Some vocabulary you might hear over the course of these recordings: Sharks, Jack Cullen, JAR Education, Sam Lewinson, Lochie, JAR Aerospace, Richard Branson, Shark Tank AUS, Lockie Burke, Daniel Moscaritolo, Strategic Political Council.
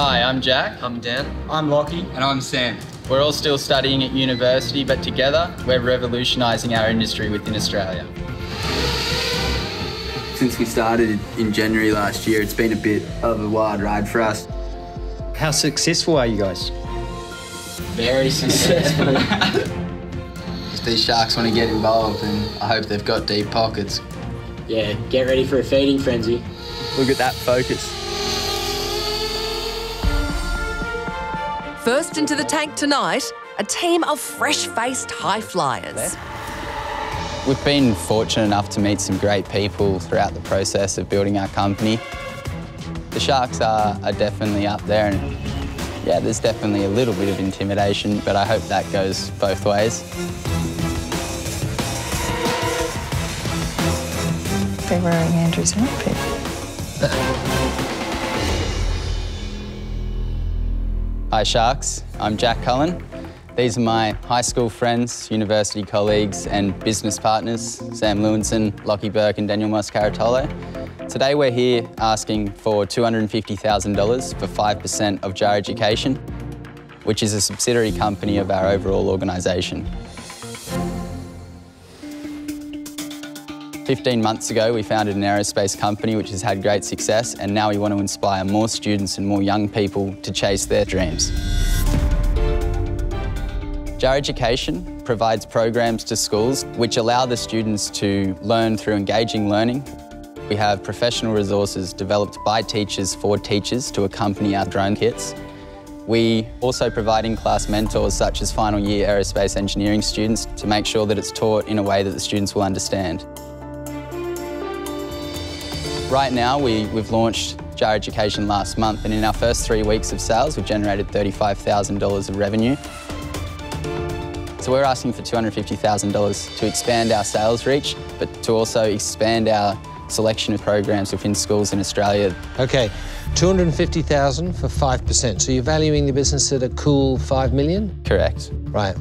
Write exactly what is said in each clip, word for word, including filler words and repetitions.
Hi, I'm Jack. I'm Dan. I'm Lockie. And I'm Sam. We're all still studying at university, but together we're revolutionising our industry within Australia. Since we started in January last year, it's been a bit of a wild ride for us. How successful are you guys? Very successful. If these sharks want to get involved, and I hope they've got deep pockets. Yeah, get ready for a feeding frenzy. Look at that focus. First into the tank tonight, a team of fresh-faced high flyers. We've been fortunate enough to meet some great people throughout the process of building our company. The sharks are, are definitely up there, and yeah, there's definitely a little bit of intimidation, but I hope that goes both ways. They're wearing Andrew's outfit. Hi Sharks, I'm Jack Cullen. These are my high school friends, university colleagues and business partners, Sam Lewinson, Lockie Burke and Daniel Moscaritolo. Today we're here asking for two hundred and fifty thousand dollars for five percent of J A R Education, which is a subsidiary company of our overall organisation. fifteen months ago we founded an aerospace company which has had great success, and now we want to inspire more students and more young people to chase their dreams. J A R Education provides programs to schools which allow the students to learn through engaging learning. We have professional resources developed by teachers for teachers to accompany our drone kits. We also provide in-class mentors such as final year aerospace engineering students to make sure that it's taught in a way that the students will understand. Right now, we, we've launched J A R Education last month, and in our first three weeks of sales, we've generated thirty-five thousand dollars of revenue. So we're asking for two hundred and fifty thousand dollars to expand our sales reach, but to also expand our selection of programs within schools in Australia. Okay, two hundred and fifty thousand dollars for five percent. So you're valuing the business at a cool five million dollars? Correct. Right.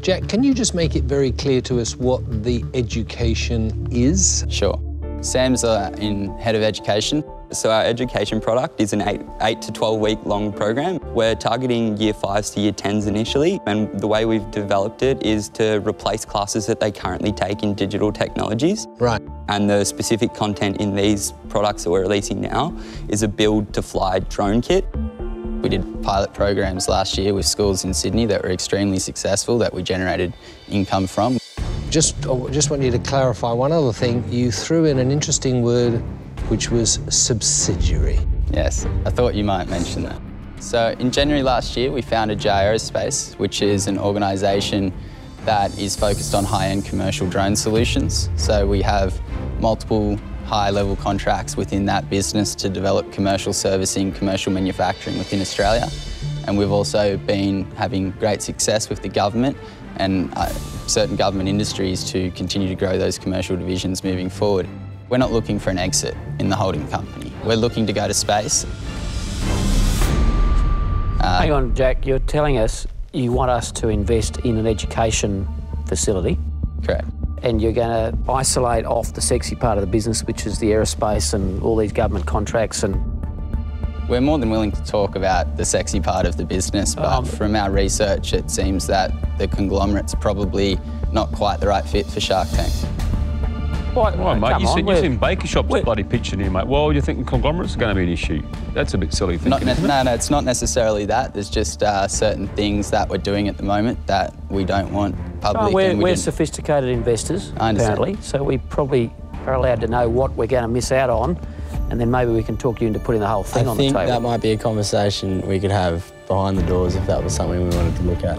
Jack, can you just make it very clear to us what the education is? Sure. Sam's uh, in Head of Education. So our education product is an eight, eight to twelve week long program. We're targeting year fives to year tens initially, and the way we've developed it is to replace classes that they currently take in digital technologies. Right. And the specific content in these products that we're releasing now is a build to fly drone kit. We did pilot programs last year with schools in Sydney that were extremely successful, that we generated income from. Just, just want you to clarify one other thing. You threw in an interesting word, which was subsidiary. Yes, I thought you might mention that. So in January last year, we founded J A R Aerospace, which is an organisation that is focused on high-end commercial drone solutions. So we have multiple high-level contracts within that business to develop commercial servicing, commercial manufacturing within Australia. And we've also been having great success with the government and uh, certain government industries to continue to grow those commercial divisions moving forward. We're not looking for an exit in the holding company. We're looking to go to space. Uh, Hang on, Jack, you're telling us you want us to invest in an education facility. Correct. And you're going to isolate off the sexy part of the business, which is the aerospace and all these government contracts and... We're more than willing to talk about the sexy part of the business, but um, from our research, it seems that the conglomerate's probably not quite the right fit for Shark Tank. Why, why mate? Come you're on, seen, you're seeing baker shops bloody pitching here, mate. Well, you're thinking conglomerates are going to be an issue. That's a bit silly thinking. Not, no, no, it's not necessarily that. There's just uh, certain things that we're doing at the moment that we don't want public. No, we're we we're sophisticated investors, apparently, so we probably are allowed to know what we're going to miss out on. And then maybe we can talk you into putting the whole thing I on the table. I think that might be a conversation we could have behind the doors if that was something we wanted to look at.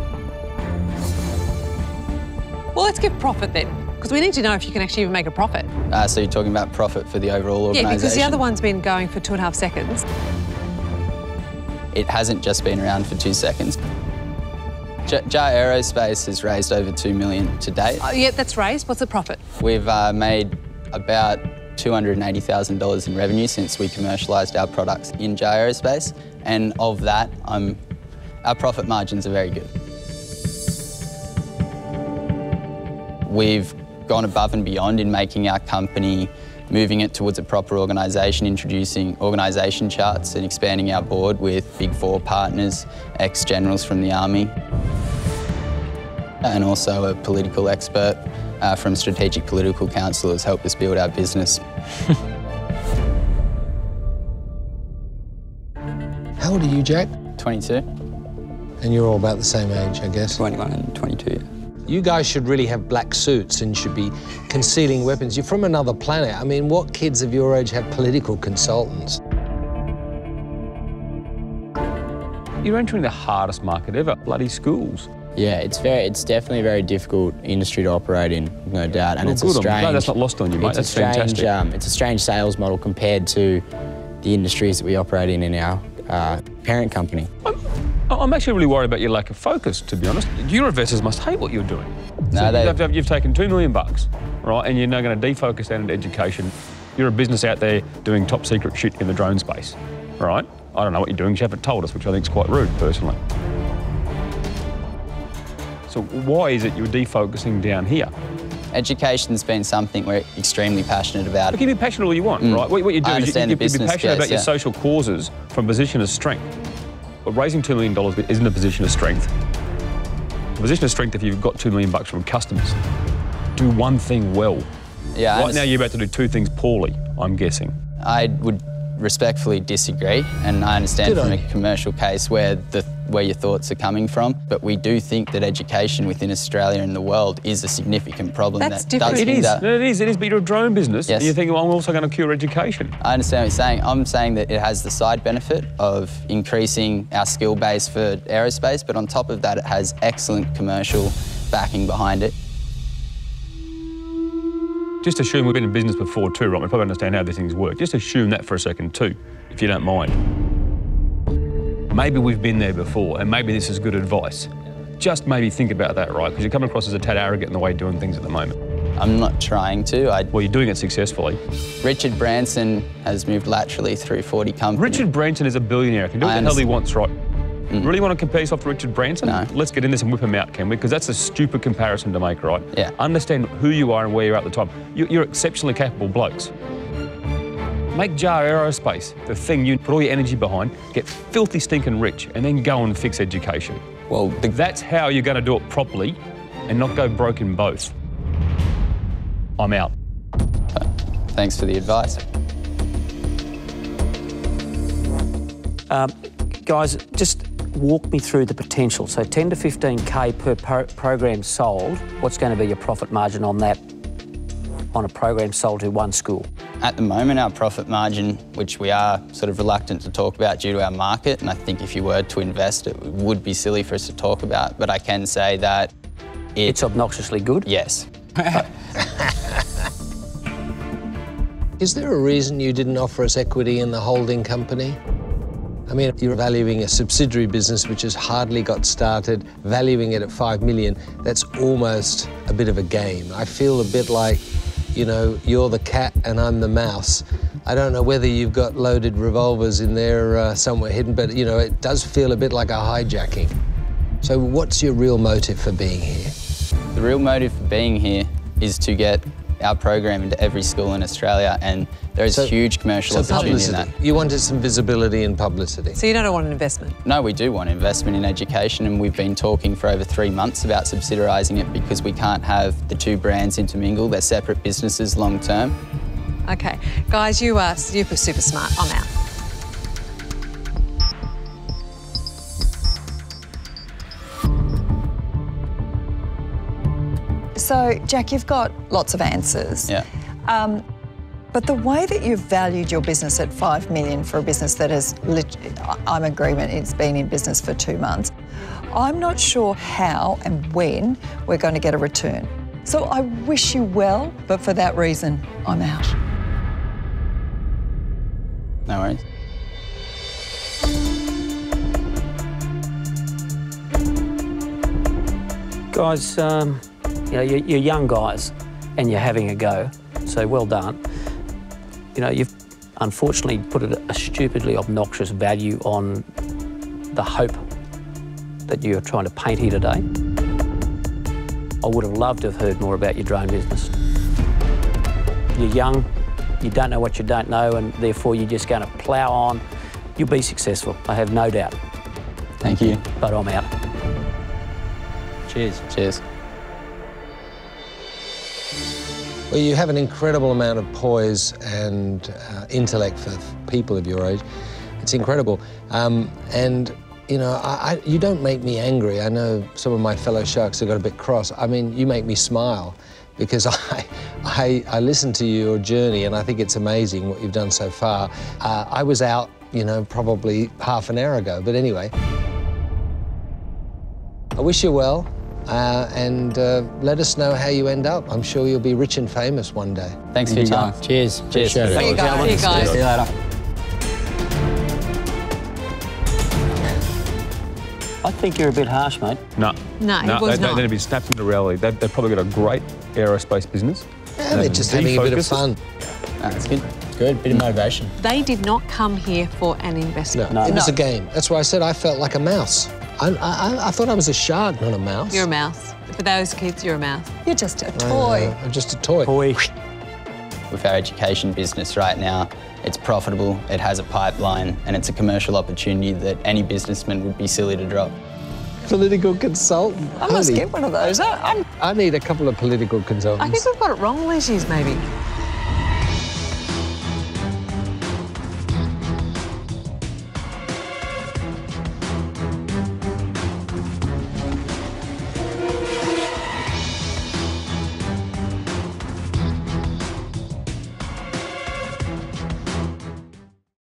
Well, let's get profit then, because we need to know if you can actually even make a profit. Uh, so you're talking about profit for the overall organisation? Yeah, because the other one's been going for two and a half seconds. It hasn't just been around for two seconds. J A R Aerospace has raised over two million to date. Oh, yeah, that's raised. What's the profit? We've uh, made about two hundred and eighty thousand dollars in revenue since we commercialised our products in J A R Aerospace, and of that, um, our profit margins are very good. We've gone above and beyond in making our company moving it towards a proper organisation, introducing organisation charts and expanding our board with Big Four partners, ex-generals from the Army, and also a political expert uh, from Strategic Political Council has helped us build our business. How old are you, Jack? twenty-two. And you're all about the same age, I guess? twenty-one and twenty-two. You guys should really have black suits and should be concealing weapons. You're from another planet. I mean, what kids of your age have political consultants? You're entering the hardest market ever, bloody schools. Yeah, it's very, it's definitely a very difficult industry to operate in, no doubt. And well, it's good a strange... No, that's not lost on you, mate. It's that's a strange, fantastic. Um, it's a strange sales model compared to the industries that we operate in in our uh, parent company. I'm, I'm actually really worried about your lack of focus, to be honest. Your investors must hate what you're doing. No, so they... you've, you've, you've taken two million bucks, right, and you're now going to defocus that into education. You're a business out there doing top secret shit in the drone space, right? I don't know what you're doing, you haven't told us, which I think is quite rude, personally. So why is it you're defocusing down here? Education's been something we're extremely passionate about. You can be passionate all you want, mm. right? What, what you do is you, you, you be passionate case, about yeah. your social causes from a position of strength. But raising two million dollars isn't a position of strength. A position of strength if you've got two million bucks from customers. Do one thing well. Yeah, right now you're about to do two things poorly, I'm guessing. I would respectfully disagree, and I understand Did from I? a commercial case where the where your thoughts are coming from, but we do think that education within Australia and the world is a significant problem. That's that different. Does it is. That... No, it is. It is. But you're a drone business. Yes. And you think, well, I'm also going to cure education. I understand what you're saying. I'm saying that it has the side benefit of increasing our skill base for aerospace, but on top of that, it has excellent commercial backing behind it. Just assume we've been in business before too, right? We probably understand how these things work. Just assume that for a second too, if you don't mind. Maybe we've been there before, and maybe this is good advice. Just maybe think about that, right? Because you're coming across as a tad arrogant in the way you're doing things at the moment. I'm not trying to. I... Well, you're doing it successfully. Richard Branson has moved laterally through forty companies. Richard Branson is a billionaire. He can do what the hell he wants, right? Mm. Really want to compare yourself to Richard Branson? No. Let's get in this and whip him out, can we? Because that's a stupid comparison to make, right? Yeah. Understand who you are and where you're at the time. You're exceptionally capable blokes. Make J A R Aerospace the thing you put all your energy behind, get filthy stinking rich, and then go and fix education. Well, the... that's how you're going to do it properly and not go broke in both. I'm out. Thanks for the advice. Um, guys, just walk me through the potential. So ten to fifteen K per pro program sold, what's going to be your profit margin on that, on a program sold to one school? At the moment, our profit margin, which we are sort of reluctant to talk about due to our market, and I think if you were to invest, it would be silly for us to talk about, but I can say that it... It's obnoxiously good? Yes. Is there a reason you didn't offer us equity in the holding company? I mean, you're valuing a subsidiary business which has hardly got started, valuing it at five million, that's almost a bit of a game. I feel a bit like, you know, you're the cat and I'm the mouse. I don't know whether you've got loaded revolvers in there uh, somewhere hidden, but, you know, it does feel a bit like a hijacking. So what's your real motive for being here? The real motive for being here is to get our program into every school in Australia, and there is so, huge commercial so opportunity in that. You wanted some visibility and publicity. So you don't want an investment? No, we do want investment in education, and we've been talking for over three months about subsidising it because we can't have the two brands intermingle. They're separate businesses long term. Okay, guys, you are super, super smart. I'm out. So, Jack, you've got lots of answers. Yeah. Um, But the way that you've valued your business at five million for a business that has, I'm in agreement, it's been in business for two months, I'm not sure how and when we're going to get a return. So I wish you well, but for that reason, I'm out. No worries. Guys, um, you know, you're, you're young guys and you're having a go, so well done. You know, you've unfortunately put a stupidly obnoxious value on the hope that you're trying to paint here today. I would have loved to have heard more about your drone business. You're young, You don't know what you don't know, and therefore you're just going to plough on. You'll be successful, I have no doubt. Thank you. But I'm out. Cheers. Cheers. Well, you have an incredible amount of poise and uh, intellect for people of your age. It's incredible. Um, and, you know, I, I, you don't make me angry. I know some of my fellow sharks have got a bit cross. I mean, you make me smile because I, I, I listen to your journey and I think it's amazing what you've done so far. Uh, I was out, you know, probably half an hour ago, but anyway. I wish you well. Uh, and uh, let us know how you end up. I'm sure you'll be rich and famous one day. Thanks for your time. Guys. Cheers. Cheers. Cheers. Thank you guys. See you guys. See you later. I think you're a bit harsh, mate. No. No, no it was they, not. They, they'd be snapped into reality. They've, they've probably got a great aerospace business. Yeah, they're just having a bit of fun. That's good. Good, bit of motivation. They did not come here for an investment. No, no. It was no. a game. That's why I said I felt like a mouse. I, I, I thought I was a shark, not a mouse. You're a mouse. For those kids, you're a mouse. You're just a toy. I'm just a toy. Toy. With our education business right now, it's profitable, it has a pipeline, and it's a commercial opportunity that any businessman would be silly to drop. Political consultant. I must get one of those. I, I'm... I need a couple of political consultants. I think we've got it wrong, Leshies, maybe.